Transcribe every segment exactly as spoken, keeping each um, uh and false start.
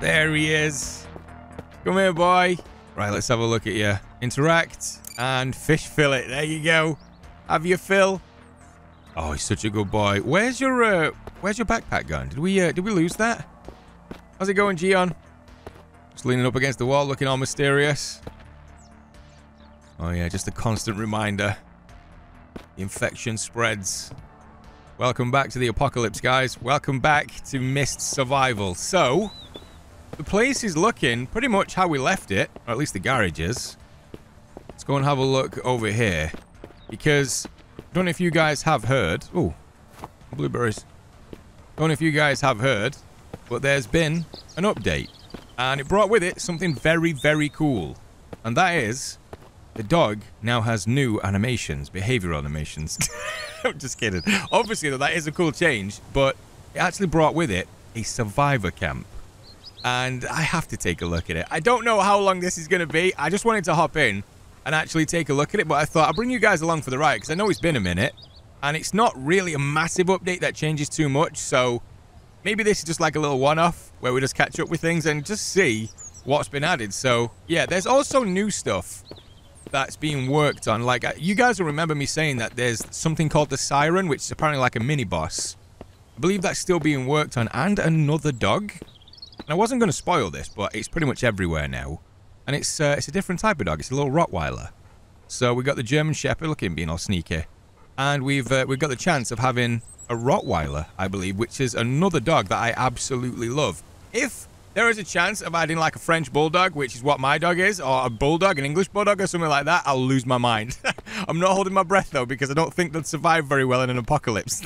There he is. Come here, boy. Right, let's have a look at you. Interact and fish fillet. There you go. Have your fill. Oh, he's such a good boy. Where's your uh, where's your backpack gone? Did we uh, did we lose that? How's it going, Gion? Just leaning up against the wall, looking all mysterious. Oh yeah, just a constant reminder. The infection spreads. Welcome back to the apocalypse, guys. Welcome back to Mist Survival. So, the place is looking pretty much how we left it, or at least the garage is. Let's go and have a look over here. Because, I don't know if you guys have heard. Oh, blueberries. Don't know if you guys have heard, but there's been an update. And it brought with it something very, very cool. And that is... the dog now has new animations, behavioural animations. I'm just kidding. Obviously, though, that is a cool change, but it actually brought with it a survivor camp. And I have to take a look at it. I don't know how long this is going to be. I just wanted to hop in and actually take a look at it, but I thought I'll bring you guys along for the ride because I know it's been a minute. And it's not really a massive update that changes too much, so maybe this is just like a little one-off where we just catch up with things and just see what's been added. So, yeah, there's also new stuff that's being worked on. Like, you guys will remember me saying that there's something called the Siren, which is apparently like a mini-boss. I believe that's still being worked on, and another dog. And I wasn't going to spoil this, but it's pretty much everywhere now. And it's uh, it's a different type of dog. It's a little Rottweiler. So we got the German Shepherd, look at him being all sneaky. And we've, uh, we've got the chance of having a Rottweiler, I believe, which is another dog that I absolutely love. If... there is a chance of adding like a French bulldog, which is what my dog is, or a bulldog, an English bulldog or something like that, I'll lose my mind. I'm not holding my breath though, because I don't think they'd survive very well in an apocalypse.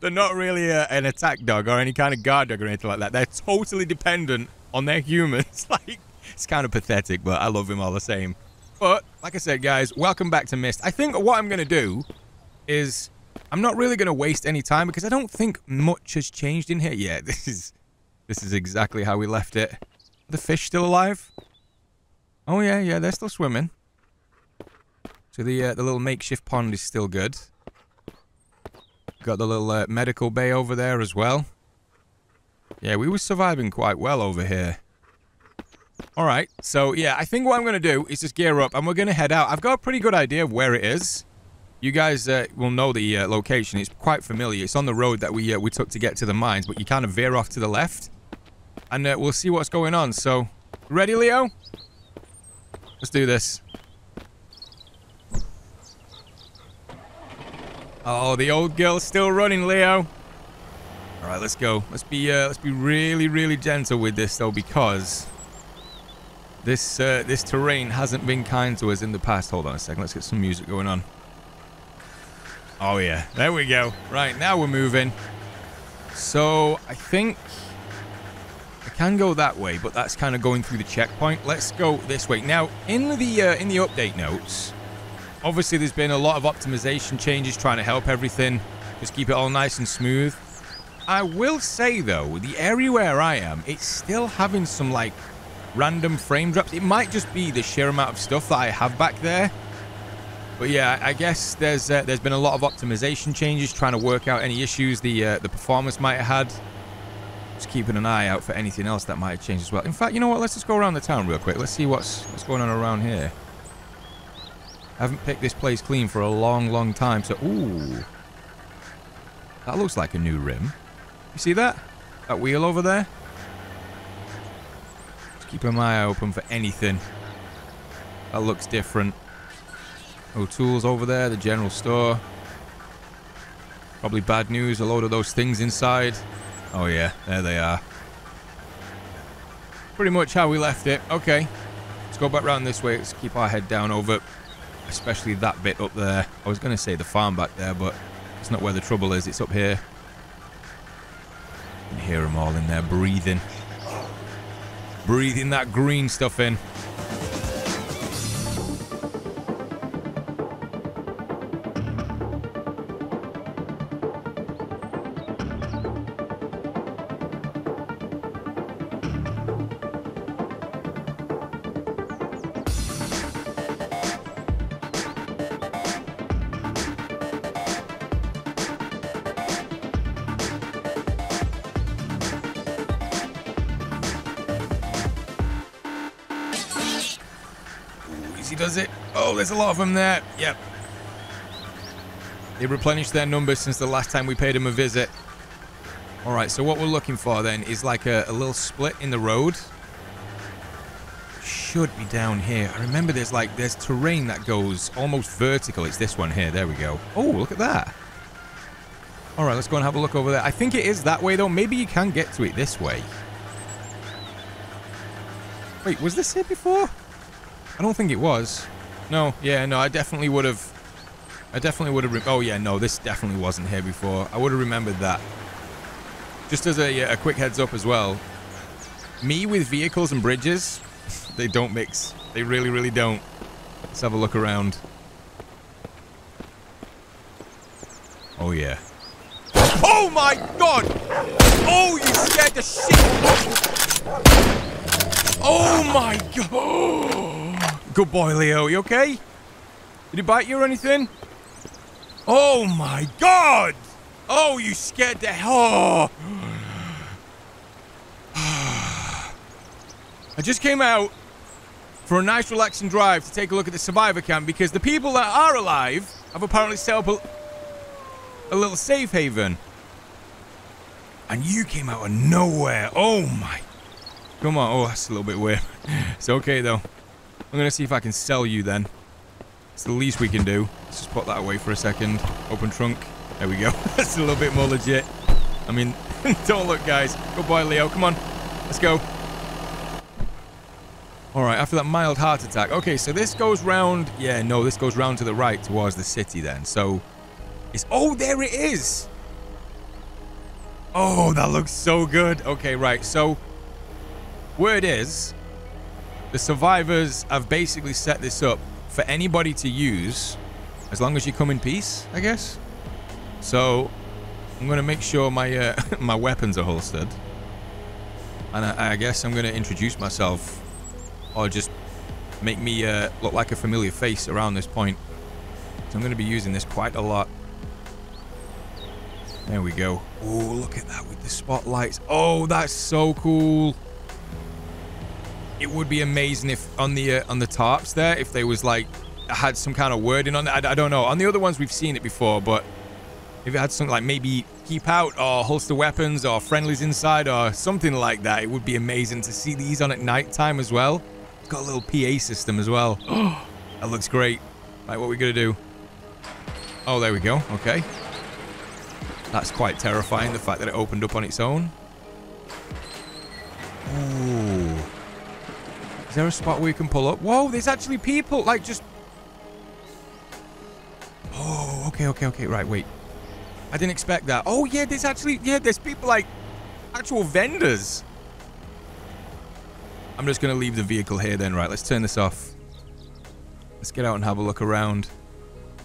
They're not really a, an attack dog or any kind of guard dog or anything like that. They're totally dependent on their humans. Like, it's kind of pathetic, but I love him all the same. But like I said, guys, welcome back to Mist. I think what I'm going to do is I'm not really going to waste any time because I don't think much has changed in here yet. This is... This is exactly how we left it. Are the fish still alive? Oh yeah, yeah, they're still swimming. So the uh, the little makeshift pond is still good. Got the little uh, medical bay over there as well. Yeah, we were surviving quite well over here. All right, so yeah, I think what I'm gonna do is just gear up and we're gonna head out. I've got a pretty good idea of where it is. You guys uh, will know the uh, location. It's quite familiar. It's on the road that we uh, we took to get to the mines, but you kind of veer off to the left. And uh, we'll see what's going on. So, ready, Leo? Let's do this. Oh, the old girl's still running, Leo. All right, let's go. Let's be uh, let's be really, really gentle with this though, because this uh, this terrain hasn't been kind to us in the past. Hold on a second. Let's get some music going on. Oh yeah, there we go. Right, now we're moving. So I think I can go that way, but that's kind of going through the checkpoint. Let's go this way. Now, in the uh, in the update notes, obviously there's been a lot of optimization changes trying to help everything, just keep it all nice and smooth. I will say though, the area where I am, it's still having some like random frame drops. It might just be the sheer amount of stuff that I have back there. But yeah, I guess there's uh, there's been a lot of optimization changes trying to work out any issues the uh, the performance might have had. Just keeping an eye out for anything else that might have changed as well. In fact, you know what? Let's just go around the town real quick. Let's see what's what's going on around here. I haven't picked this place clean for a long, long time. So, ooh, that looks like a new rim. You see that? That wheel over there? Just keeping my eye open for anything that looks different. O'Toole's over there, the general store. Probably bad news, a load of those things inside. Oh yeah, there they are. Pretty much how we left it. Okay, let's go back round this way. Let's keep our head down over, especially that bit up there. I was going to say the farm back there, but it's not where the trouble is. It's up here. You can hear them all in there breathing. Breathing that green stuff in. does it? Oh, there's a lot of them there. Yep. They replenished their numbers since the last time we paid them a visit. All right, so what we're looking for then is like a, a little split in the road. Should be down here. I remember there's like, there's terrain that goes almost vertical. It's this one here. There we go. Oh, look at that. All right, let's go and have a look over there. I think it is that way, though. Maybe you can get to it this way. Wait, was this here before? I don't think it was. No, yeah, no, I definitely would have... I definitely would have... Oh, yeah, no, this definitely wasn't here before. I would have remembered that. Just as a, a quick heads up as well. Me with vehicles and bridges, they don't mix. They really, really don't. Let's have a look around. Oh, yeah. Oh, my God! Oh, you scared the shit! Oh, my God! Good boy, Leo. You okay? Did he bite you or anything? Oh, my God! Oh, you scared the hell! Oh. I just came out for a nice, relaxing drive to take a look at the survivor camp because the people that are alive have apparently set up a... a little safe haven. And you came out of nowhere. Oh my. Come on. Oh, that's a little bit weird. It's okay though. I'm gonna see if I can sell you then. It's the least we can do. Let's just put that away for a second. Open trunk. There we go. That's a little bit more legit. I mean, don't look guys. Good boy Leo. Come on. Let's go. Alright, after that mild heart attack. Okay, so this goes round. Yeah, no, this goes round to the right towards the city then. So It's, oh, there it is. Oh, that looks so good. Okay, right. So, word is, the survivors have basically set this up for anybody to use as long as you come in peace, I guess. So, I'm going to make sure my uh, my weapons are holstered. And I, I guess I'm going to introduce myself or just make me uh, look like a familiar face around this point. So, I'm going to be using this quite a lot. There we go. Oh, look at that with the spotlights. Oh, that's so cool. It would be amazing if on the uh, on the tarps there, if they was like, had some kind of wording on that. I, I don't know. On the other ones, we've seen it before, but if it had something like maybe keep out or holster weapons or friendlies inside or something like that, it would be amazing to see these on at nighttime as well. It's got a little P A system as well. Oh, that looks great. Right, what are we going to do? Oh, there we go. Okay. That's quite terrifying, the fact that it opened up on its own. Ooh. Is there a spot where you can pull up? Whoa, there's actually people, like, just... Oh, okay, okay, okay, right, wait. I didn't expect that. Oh, yeah, there's actually... Yeah, there's people, like, actual vendors. I'm just going to leave the vehicle here then, right? Let's turn this off. Let's get out and have a look around.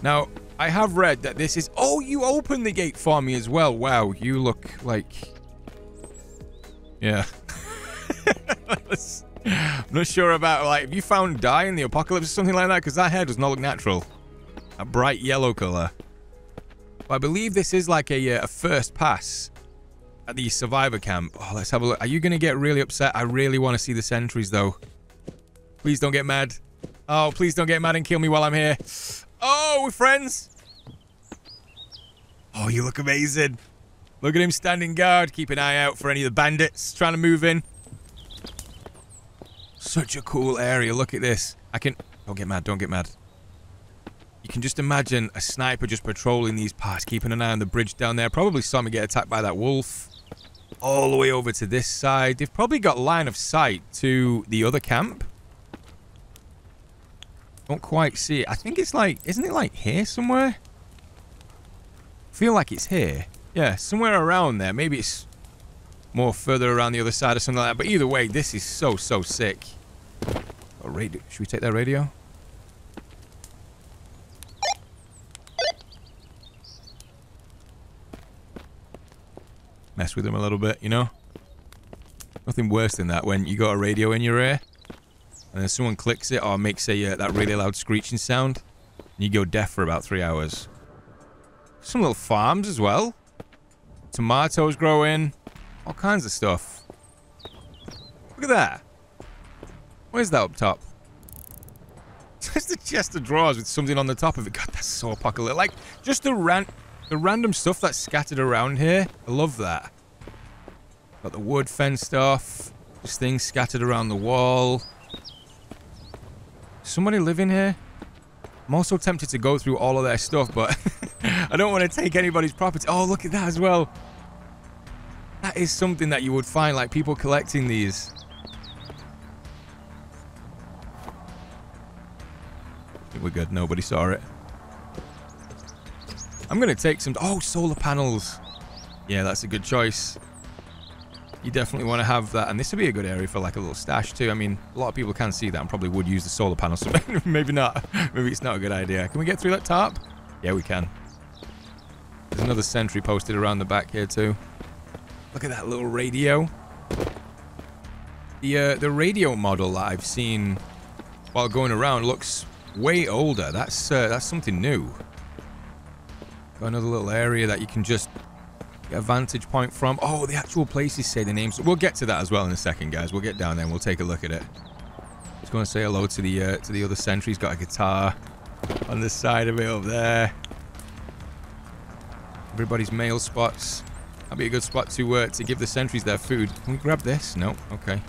Now... I have read that this is... Oh, you opened the gate for me as well. Wow, you look like... Yeah. I'm not sure about, like, have you found dye in the apocalypse or something like that? Because that hair does not look natural. A bright yellow color. But I believe this is like a, uh, a first pass at the survivor camp. Oh, let's have a look. Are you going to get really upset? I really want to see the sentries, though. Please don't get mad. Oh, please don't get mad and kill me while I'm here. Oh, we're friends. Oh, you look amazing. Look at him standing guard. Keep an eye out for any of the bandits trying to move in. Such a cool area. Look at this. I can... Don't get mad. Don't get mad. You can just imagine a sniper just patrolling these parts, keeping an eye on the bridge down there. Probably saw me get attacked by that wolf. All the way over to this side. They've probably got line of sight to the other camp. Don't quite see it. I think it's like... Isn't it like here somewhere? Feel like it's here. Yeah, somewhere around there. Maybe it's more further around the other side or something like that. But either way, this is so, so sick. Oh, radio. Should we take that radio? Mess with them a little bit, you know? Nothing worse than that when you got a radio in your ear. And then someone clicks it or makes a uh, that really loud screeching sound. And you go deaf for about three hours. Some little farms as well. Tomatoes growing. All kinds of stuff. Look at that. Where's that up top? Just a chest of drawers with something on the top of it. God, that's so apocalyptic. Like, just the, ran the random stuff that's scattered around here. I love that. Got the wood fenced off. Just things scattered around the wall. Somebody live in here? I'm also tempted to go through all of their stuff, but I don't want to take anybody's property. Oh, look at that as well. That is something that you would find, like, people collecting these. We're good. Nobody saw it. I'm going to take some... Oh, solar panels. Yeah, that's a good choice. You definitely want to have that. And this would be a good area for, like, a little stash, too. I mean, a lot of people can see that and probably would use the solar panels. So maybe not. Maybe it's not a good idea. Can we get through that tarp? Yeah, we can. There's another sentry posted around the back here, too. Look at that little radio. The, uh, the radio model that I've seen while going around looks... way older. That's uh, that's something new. Got another little area that you can just get a vantage point from. Oh, the actual places say the names. We'll get to that as well in a second, guys. We'll get down there and we'll take a look at it. Just going to say hello to the uh, to the other sentry. He's got a guitar on the side of it up there. Everybody's mail spots. That'd be a good spot to uh, to give the sentries their food. Can we grab this? No. Okay.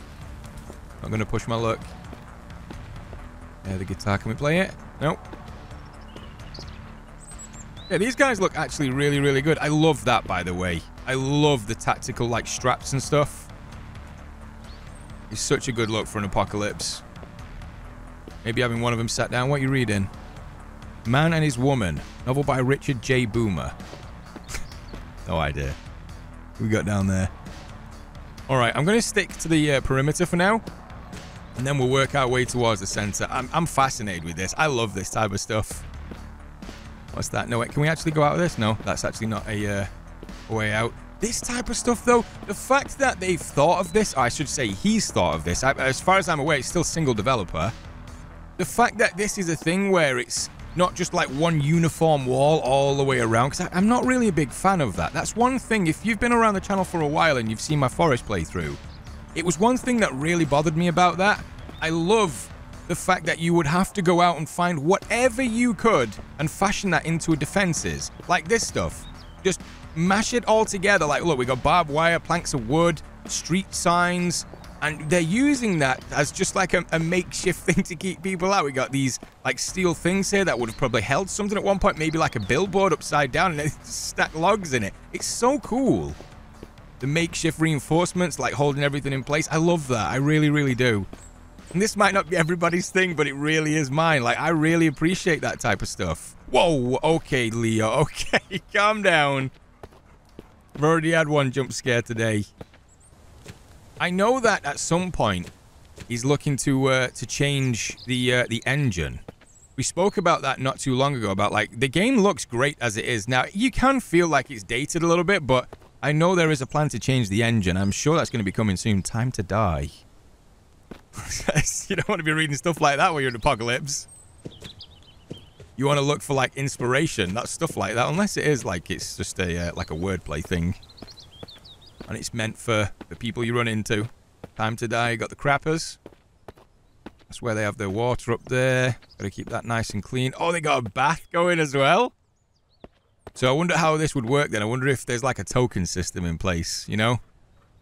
Not going to push my luck. Yeah, the guitar. Can we play it? Nope. Yeah, these guys look actually really, really good. I love that, by the way. I love the tactical, like, straps and stuff. It's such a good look for an apocalypse. Maybe having one of them sat down. What are you reading? Man and His Woman. Novel by Richard J Boomer. No idea. What we got down there? All right, I'm going to stick to the uh, perimeter for now. And then we'll work our way towards the center. I'm, I'm fascinated with this. I love this type of stuff. What's that? No, wait, can we actually go out of this? No, that's actually not a, uh, a way out. This type of stuff, though, the fact that they've thought of this, or I should say he's thought of this. I, as far as I'm aware, it's still single developer. The fact that this is a thing where it's not just like one uniform wall all the way around, because I'm not really a big fan of that. That's one thing. If you've been around the channel for a while and you've seen my forest playthrough, it was one thing that really bothered me about that. I love the fact that you would have to go out and find whatever you could and fashion that into defenses. Like this stuff. Just mash it all together. Like, look, we got barbed wire, planks of wood, street signs. And they're using that as just like a, a makeshift thing to keep people out. We got these, like, steel things here that would have probably held something at one point. Maybe like a billboard upside down and they stack logs in it. It's so cool. The makeshift reinforcements, like holding everything in place. I love that. I really, really do. And this might not be everybody's thing, but it really is mine. Like, I really appreciate that type of stuff. Whoa, okay, Leo. Okay, calm down. I've already had one jump scare today. I know that at some point he's looking to uh, to change the uh, the engine. We spoke about that not too long ago, about, like, the game looks great as it is. Now, you can feel like it's dated a little bit, but... I know there is a plan to change the engine. I'm sure that's going to be coming soon. Time to die. You don't want to be reading stuff like that when you're in an apocalypse. You want to look for, like, inspiration, not stuff like that, unless it is, like, it's just a uh, like a wordplay thing, and it's meant for the people you run into. Time to die. You got the crappers. That's where they have their water up there. Got to keep that nice and clean. Oh, they got a bath going as well. So I wonder how this would work then. I wonder if there's like a token system in place, you know?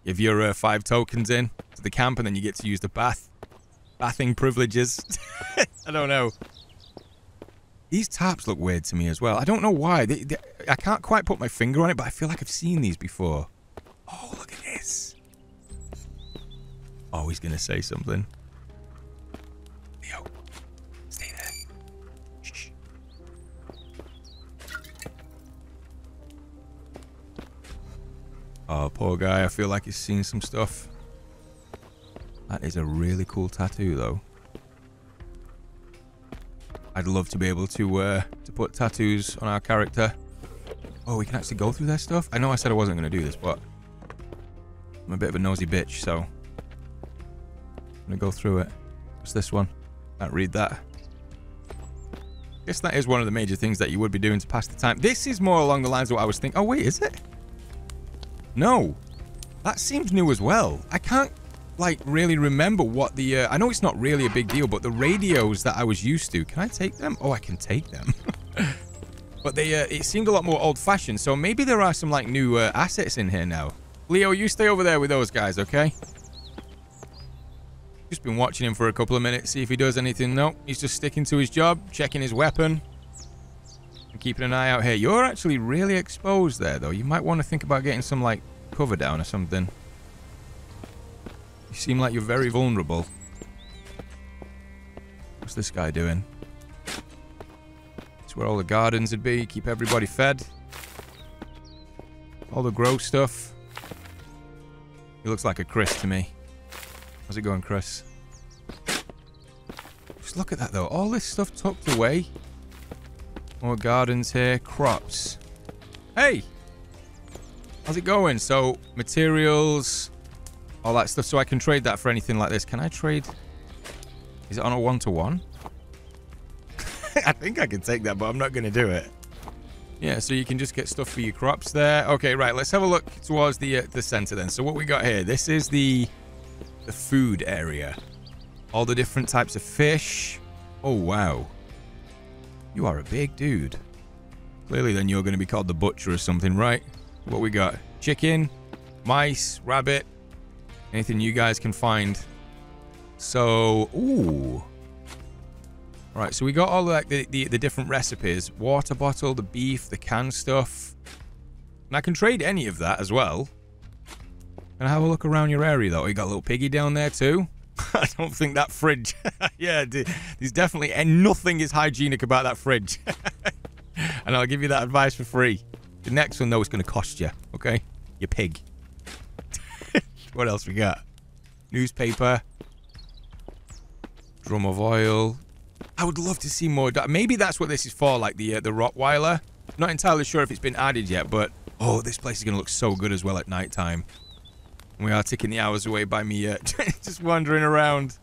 If you're uh, five tokens in to the camp and then you get to use the bath. Bathing privileges. I don't know. These tarps look weird to me as well. I don't know why. They, they, I can't quite put my finger on it, but I feel like I've seen these before. Oh, look at this. Oh, he's going to say something. Leo. Oh, poor guy. I feel like he's seen some stuff. That is a really cool tattoo, though. I'd love to be able to uh, to put tattoos on our character. Oh, we can actually go through their stuff? I know I said I wasn't going to do this, but... I'm a bit of a nosy bitch, so... I'm going to go through it. What's this one? Can't read that. Guess that is one of the major things that you would be doing to pass the time. This is more along the lines of what I was thinking. Oh, wait, is it? No, that seems new as well. I can't like, really remember what the... Uh, I know it's not really a big deal, but the radios that I was used to... Can I take them? Oh, I can take them. But they, uh, it seemed a lot more old-fashioned, so maybe there are some, like, new uh, assets in here now. Leo, you stay over there with those guys, okay? Just been watching him for a couple of minutes, see if he does anything. Nope, he's just sticking to his job, checking his weapon. And keeping an eye out here. You're actually really exposed there, though. You might want to think about getting some, like, cover down or something. You seem like you're very vulnerable. What's this guy doing? It's where all the gardens would be. Keep everybody fed. All the grow stuff. He looks like a Chris to me. How's it going, Chris? Just look at that, though. All this stuff tucked away. More gardens here. Crops. Hey! How's it going? So, materials... all that stuff, so I can trade that for anything like this. Can I trade? Is it on a one-to-one? I think I can take that, but I'm not going to do it. Yeah, so you can just get stuff for your crops there. Okay, right, let's have a look towards the uh, the center then. So what we got here, this is the, the food area. All the different types of fish. Oh, wow. You are a big dude. Clearly then you're going to be called the butcher or something, right? What we got? Chicken, mice, rabbit. Anything you guys can find. So, ooh. Right, so we got all like the, the, the different recipes. Water bottle, the beef, the canned stuff. And I can trade any of that as well. Can I have a look around your area, though? You got a little piggy down there, too. I don't think that fridge... yeah, there's definitely... and nothing is hygienic about that fridge. And I'll give you that advice for free. The next one, though, is going to cost you, okay? Your pig. What else we got? Newspaper. Drum of oil. I would love to see more. Maybe that's what this is for, like the uh, the Rottweiler. Not entirely sure if it's been added yet, but... oh, this place is going to look so good as well at night time. We are ticking the hours away by me uh, just wandering around.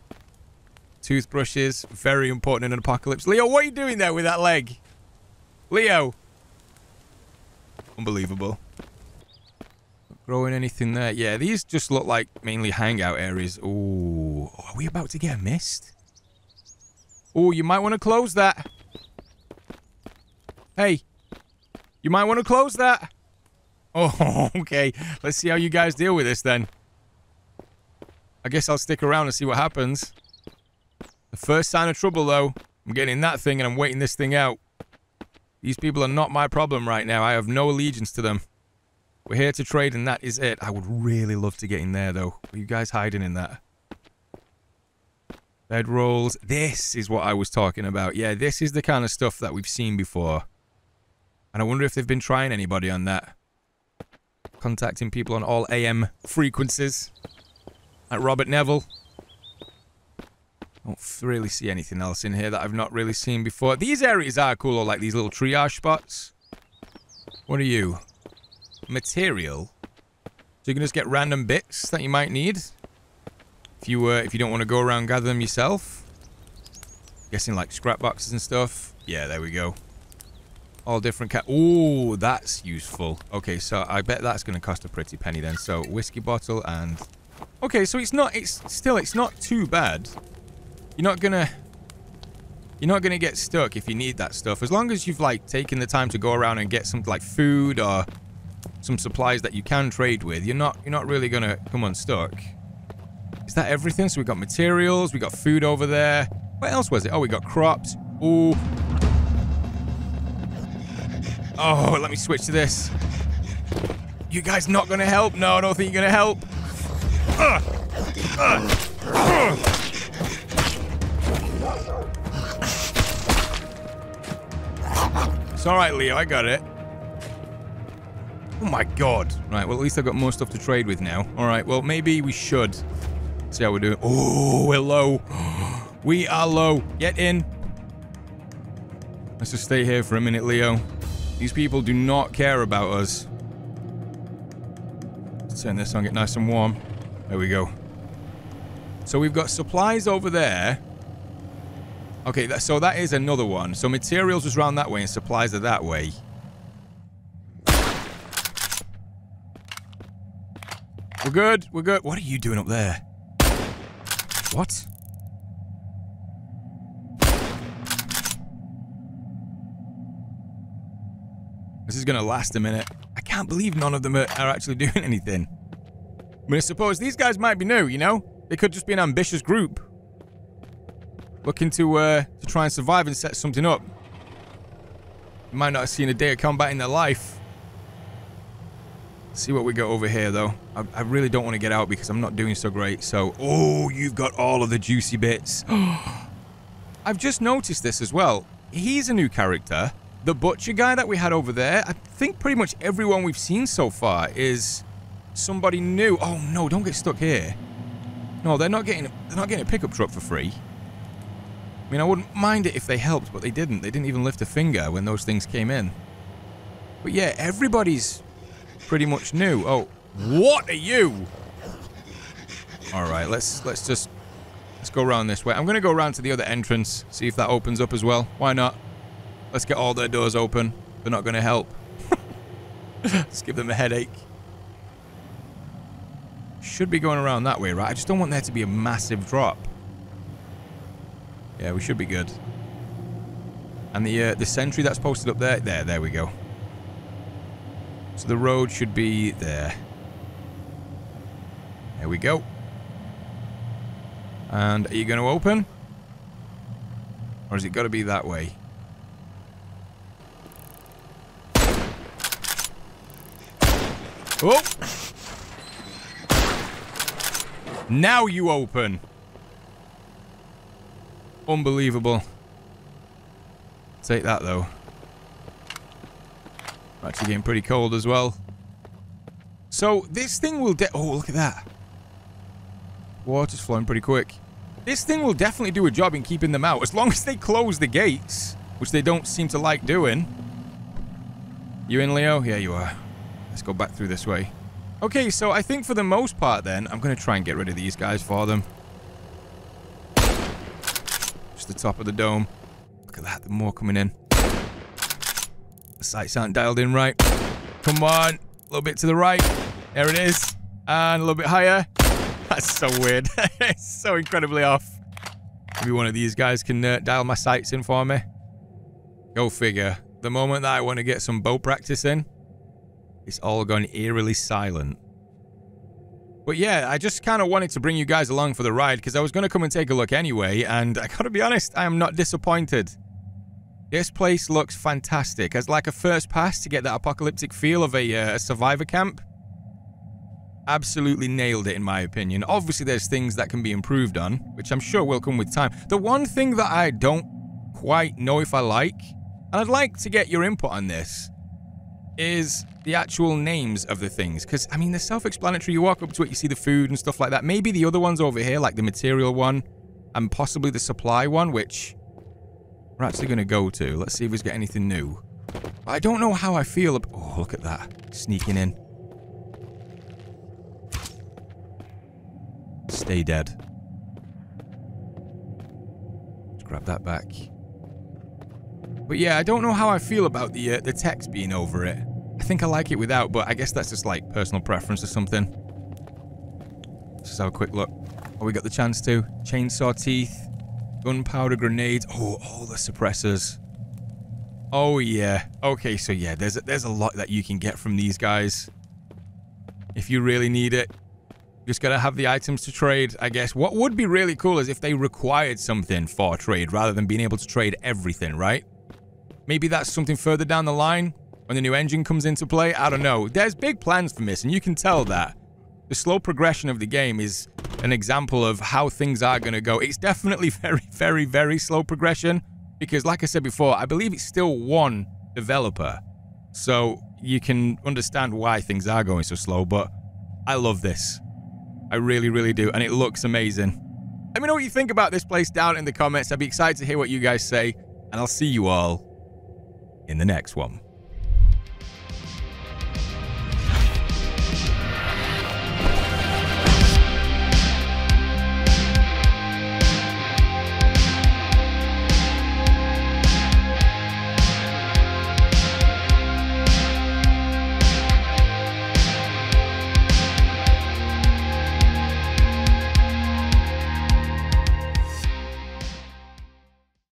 Toothbrushes. Very important in an apocalypse. Leo, what are you doing there with that leg? Leo. Unbelievable. Growing anything there. Yeah, these just look like mainly hangout areas. Ooh. Oh, are we about to get a mist? Oh, you might want to close that. Hey. You might want to close that. Oh, okay. Let's see how you guys deal with this then. I guess I'll stick around and see what happens. The first sign of trouble, though. I'm getting in that thing and I'm waiting this thing out. These people are not my problem right now. I have no allegiance to them. We're here to trade, and that is it. I would really love to get in there, though. Are you guys hiding in that? Bedrolls. This is what I was talking about. Yeah, this is the kind of stuff that we've seen before. And I wonder if they've been trying anybody on that. Contacting people on all A M frequencies. Like Robert Neville. I don't really see anything else in here that I've not really seen before. These areas are cool, or like these little triage spots. What are you? Material, so you can just get random bits that you might need if you uh, if you don't want to go around gather them yourself. I'm guessing like scrap boxes and stuff. Yeah, there we go. All different cat. Oh, that's useful. Okay, so I bet that's going to cost a pretty penny then. So whiskey bottle and okay, so it's not. It's still. It's not too bad. You're not gonna. You're not gonna get stuck if you need that stuff as long as you've like taken the time to go around and get some like food or some supplies that you can trade with. You're not you're not really gonna come unstuck. Is that everything? So we got materials, we got food over there. What else was it? Oh, we got crops. Ooh. Oh, let me switch to this. You guys not gonna help? No, I don't think you're gonna help. Uh, uh, uh. It's alright, Leo, I got it. Oh my god. Right, well at least I've got more stuff to trade with now. Alright, well maybe we should see how we're doing. Oh, we're low. We are low. Get in. Let's just stay here for a minute, Leo. These people do not care about us. Let's turn this on, get nice and warm. There we go. So we've got supplies over there. Okay, that, so that is another one. So materials was round that way and supplies are that way. We're good, we're good. What are you doing up there? What? This is going to last a minute. I can't believe none of them are, are actually doing anything. I mean, I suppose these guys might be new, you know? They could just be an ambitious group. Looking to, uh, to try and survive and set something up. They might not have seen a day of combat in their life. Let's see what we got over here, though. I, I really don't want to get out because I'm not doing so great. So, oh, you've got all of the juicy bits. I've just noticed this as well. He's a new character. The butcher guy that we had over there, I think pretty much everyone we've seen so far is somebody new. Oh, no, don't get stuck here. No, they're not getting, they're not getting a pickup truck for free. I mean, I wouldn't mind it if they helped, but they didn't. They didn't even lift a finger when those things came in. But yeah, everybody's pretty much new. Oh, what are you? All right, let's, let's just let's go around this way. I'm going to go around to the other entrance, see if that opens up as well. Why not? Let's get all their doors open. They're not going to help. Let's give them a headache. Should be going around that way, right? I just don't want there to be a massive drop. Yeah, we should be good. And the uh, the sentry that's posted up there. There, there we go. So the road should be there. There we go. And are you going to open? Or has it got to be that way? Oh! Now you open! Unbelievable. Take that, though. We're actually getting pretty cold as well. So, this thing will de- Oh, look at that. Water's flowing pretty quick. This thing will definitely do a job in keeping them out. As long as they close the gates, which they don't seem to like doing. You in, Leo? Yeah, you are. Let's go back through this way. Okay, so I think for the most part then, I'm going to try and get rid of these guys for them. Just the top of the dome. Look at that, the more coming in. The sights aren't dialed in right. Come on, a little bit to the right. There it is. And a little bit higher. That's so weird. It's so incredibly off. Maybe one of these guys can uh, dial my sights in for me. Go figure. The moment that I want to get some bow practice in, it's all gone eerily silent. But yeah, I just kind of wanted to bring you guys along for the ride because I was going to come and take a look anyway, and I gotta be honest, I am not disappointed. This place looks fantastic. As like a first pass to get that apocalyptic feel of a, uh, a survivor camp. Absolutely nailed it in my opinion. Obviously there's things that can be improved on, which I'm sure will come with time. The one thing that I don't quite know if I like, and I'd like to get your input on this, is the actual names of the things. Because, I mean, they're self-explanatory. You walk up to it, you see the food and stuff like that. Maybe the other ones over here, like the material one, and possibly the supply one, which we're actually going to go to. Let's see if we get anything new. I don't know how I feel about... Oh, look at that. Sneaking in. Stay dead. Let's grab that back. But yeah, I don't know how I feel about the uh, the text being over it. I think I like it without, but I guess that's just like personal preference or something. Let's just have a quick look. Oh, we got the chance to. Chainsaw teeth, gunpowder grenades. Oh, all the suppressors. Oh yeah. Okay, so yeah, there's a, there's a lot that you can get from these guys. If you really need it, you just gotta have the items to trade, I guess. What would be really cool is if they required something for trade rather than being able to trade everything, right? Maybe that's something further down the line when the new engine comes into play. I don't know. There's big plans for this, and you can tell that. The slow progression of the game is an example of how things are going to go. It's definitely very, very, very slow progression because, like I said before, I believe it's still one developer. So you can understand why things are going so slow, but I love this. I really, really do, and it looks amazing. Let me know what you think about this place down in the comments. I'd be excited to hear what you guys say, and I'll see you all in the next one.